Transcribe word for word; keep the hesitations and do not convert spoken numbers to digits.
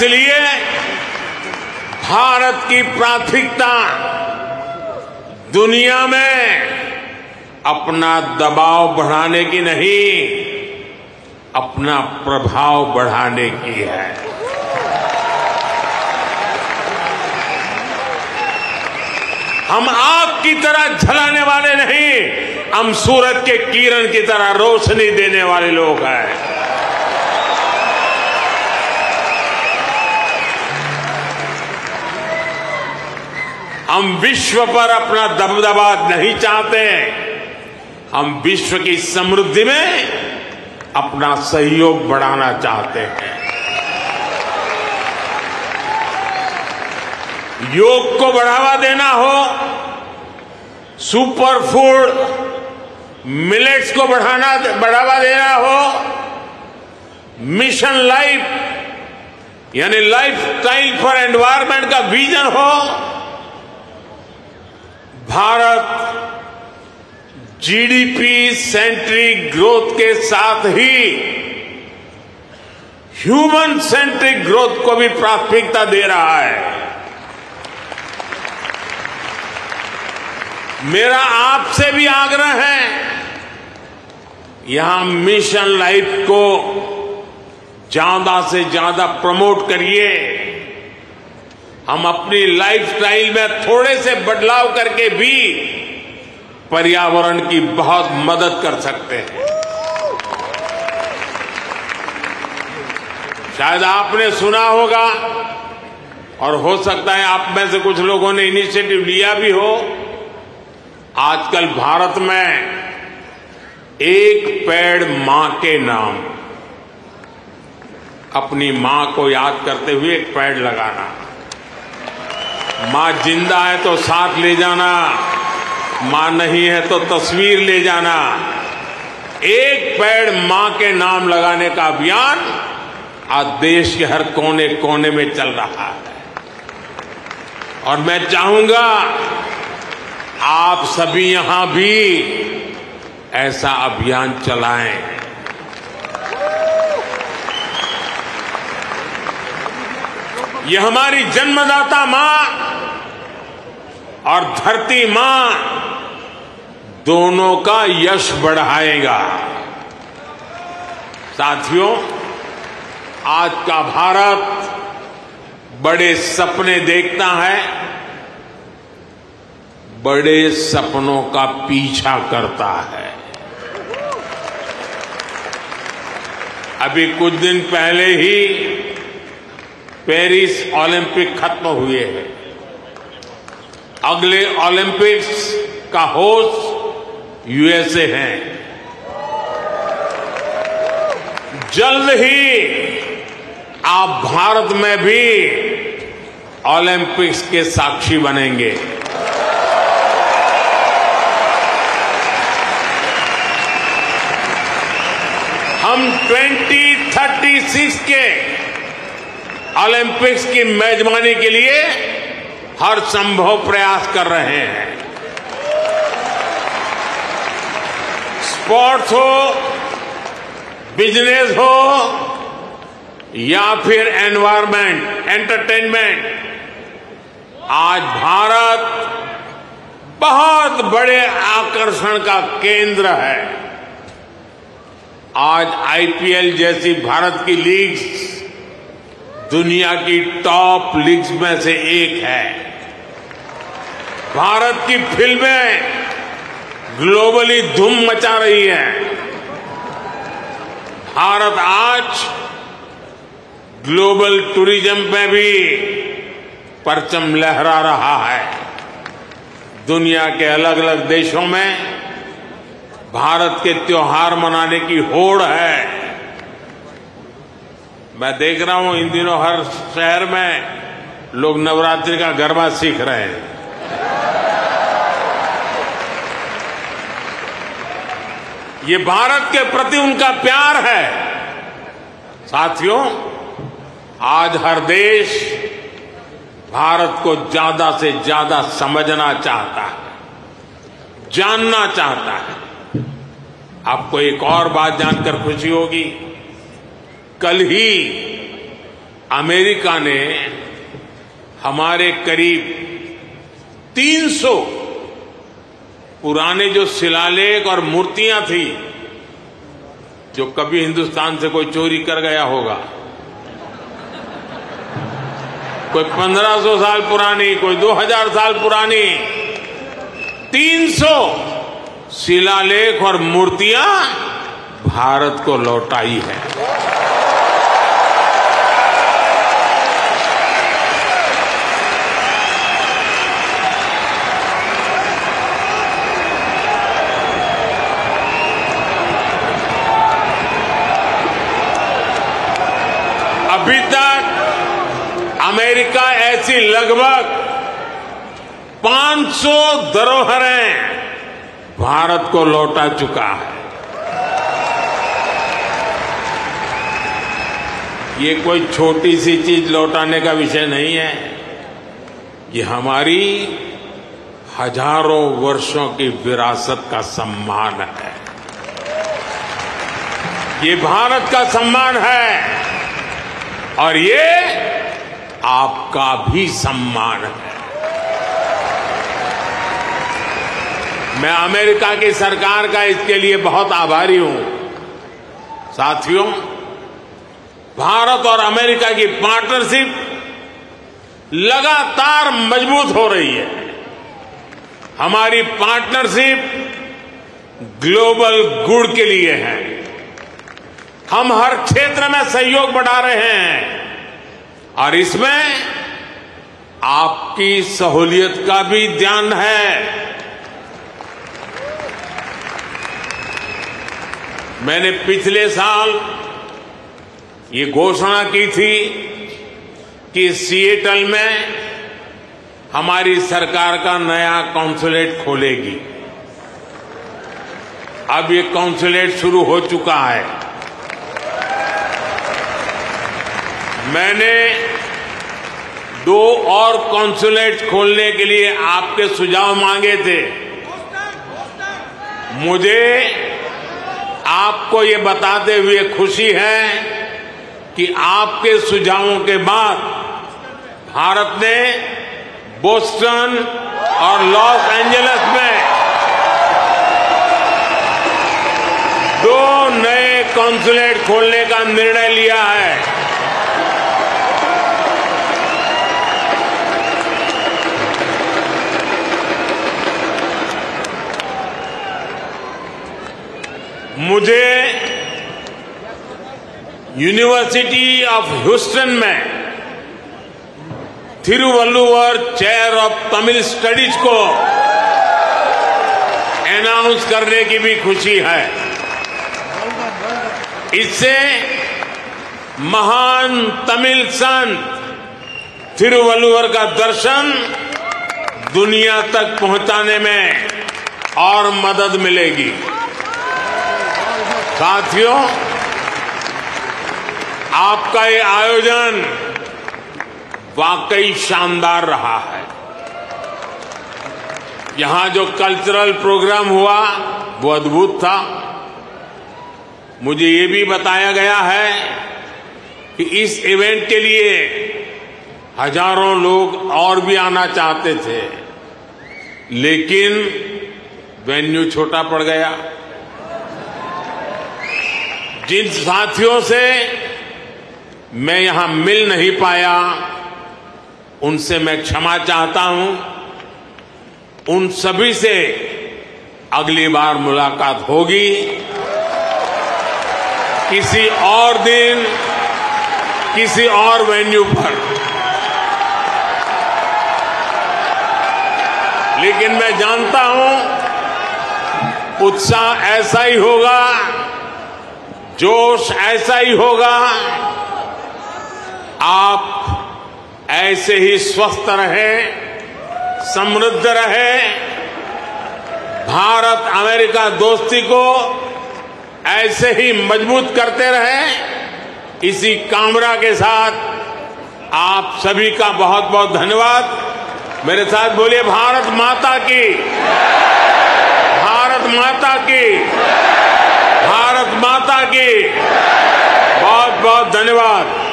इसलिए भारत की प्राथमिकता दुनिया में अपना दबाव बढ़ाने की नहीं, अपना प्रभाव बढ़ाने की है। हम आग की तरह जलाने वाले नहीं, हम सूरज के किरण की तरह रोशनी देने वाले लोग हैं। हम विश्व पर अपना दबदबा नहीं चाहते, हम विश्व की समृद्धि में अपना सहयोग बढ़ाना चाहते हैं। योग को बढ़ावा देना हो, सुपर फूड मिलेट्स को बढ़ाना बढ़ावा देना हो, मिशन लाइफ यानी लाइफ स्टाइल फॉर एनवायरमेंट का विजन हो, भारत जीडीपी सेंट्रिक ग्रोथ के साथ ही ह्यूमन सेंट्रिक ग्रोथ को भी प्राथमिकता दे रहा है। मेरा आपसे भी आग्रह है, यहां मिशन लाइफ को ज्यादा से ज्यादा प्रमोट करिए। हम अपनी लाइफस्टाइल में थोड़े से बदलाव करके भी पर्यावरण की बहुत मदद कर सकते हैं। शायद आपने सुना होगा और हो सकता है आप में से कुछ लोगों ने इनिशिएटिव लिया भी हो, आजकल भारत में एक पेड़ मां के नाम, अपनी मां को याद करते हुए एक पेड़ लगाना, माँ जिंदा है तो साथ ले जाना, माँ नहीं है तो तस्वीर ले जाना। एक पेड़ माँ के नाम लगाने का अभियान आज देश के हर कोने कोने में चल रहा है और मैं चाहूंगा आप सभी यहां भी ऐसा अभियान चलाएं। ये हमारी जन्मदाता मां और धरती मां दोनों का यश बढ़ाएगा। साथियों, आज का भारत बड़े सपने देखता है, बड़े सपनों का पीछा करता है। अभी कुछ दिन पहले ही पेरिस ओलंपिक खत्म हुए हैं। अगले ओलंपिक्स का होस्ट यूएसए हैं। जल्द ही आप भारत में भी ओलंपिक्स के साक्षी बनेंगे। हम दो हज़ार छत्तीस के ओलंपिक्स की मेजबानी के लिए हर संभव प्रयास कर रहे हैं। स्पोर्ट्स हो, बिजनेस हो या फिर एनवायरमेंट, एंटरटेनमेंट, आज भारत बहुत बड़े आकर्षण का केंद्र है। आज आई पी एल जैसी भारत की लीग्स दुनिया की टॉप लीग्स में से एक है। भारत की फिल्में ग्लोबली धूम मचा रही हैं। भारत आज ग्लोबल टूरिज्म में भी परचम लहरा रहा है। दुनिया के अलग अलग देशों में भारत के त्योहार मनाने की होड़ है। मैं देख रहा हूं इन दिनों हर शहर में लोग नवरात्रि का गरबा सीख रहे हैं। ये भारत के प्रति उनका प्यार है। साथियों, आज हर देश भारत को ज्यादा से ज्यादा समझना चाहता है, जानना चाहता है। आपको एक और बात जानकर खुशी होगी, कल ही अमेरिका ने हमारे करीब तीन सौ पुराने जो शिलालेख और मूर्तियां थी जो कभी हिंदुस्तान से कोई चोरी कर गया होगा, कोई पंद्रह सौ साल पुरानी, कोई दो हज़ार साल पुरानी, तीन सौ शिलालेख और मूर्तियां भारत को लौटाई है। अभी तक अमेरिका ऐसी लगभग पाँच सौ धरोहरें भारत को लौटा चुका है। ये कोई छोटी सी चीज लौटाने का विषय नहीं है, ये हमारी हजारों वर्षों की विरासत का सम्मान है, ये भारत का सम्मान है और ये आपका भी सम्मान है। मैं अमेरिका की सरकार का इसके लिए बहुत आभारी हूं। साथियों, भारत और अमेरिका की पार्टनरशिप लगातार मजबूत हो रही है। हमारी पार्टनरशिप ग्लोबल गुड के लिए है। हम हर क्षेत्र में सहयोग बढ़ा रहे हैं और इसमें आपकी सहूलियत का भी ध्यान है। मैंने पिछले साल ये घोषणा की थी कि सिएटल में हमारी सरकार का नया कॉन्सुलेट खोलेगी। अब ये कॉन्सुलेट शुरू हो चुका है। मैंने दो और कॉन्सुलेट खोलने के लिए आपके सुझाव मांगे थे। मुझे आपको ये बताते हुए खुशी है कि आपके सुझावों के बाद भारत ने बोस्टन और लॉस एंजेलिस में दो नए कॉन्सुलेट खोलने का निर्णय लिया है। मुझे यूनिवर्सिटी ऑफ ह्यूस्टन में Thiruvalluvar chair of Tamil studies को अनाउंस करने की भी खुशी है। इससे महान तमिल संत थिरुवल्लुवर का दर्शन दुनिया तक पहुंचाने में और मदद मिलेगी। साथियों, आपका ये आयोजन वाकई शानदार रहा है। यहां जो कल्चरल प्रोग्राम हुआ वो अद्भुत था। मुझे ये भी बताया गया है कि इस इवेंट के लिए हजारों लोग और भी आना चाहते थे, लेकिन वेन्यू छोटा पड़ गया। जिन साथियों से मैं यहां मिल नहीं पाया, उनसे मैं क्षमा चाहता हूं। उन सभी से अगली बार मुलाकात होगी। किसी और दिन, किसी और वेन्यू पर। लेकिन मैं जानता हूं उत्साह ऐसा ही होगा, जोश ऐसा ही होगा। आप ऐसे ही स्वस्थ रहें, समृद्ध रहें। भारत अमेरिका दोस्ती को ऐसे ही मजबूत करते रहें। इसी कामना के साथ आप सभी का बहुत बहुत धन्यवाद। मेरे साथ बोलिए, भारत माता की, भारत माता की, भारत माता की। बहुत बहुत धन्यवाद।